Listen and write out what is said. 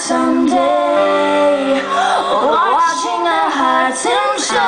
someday, watching our hearts implode.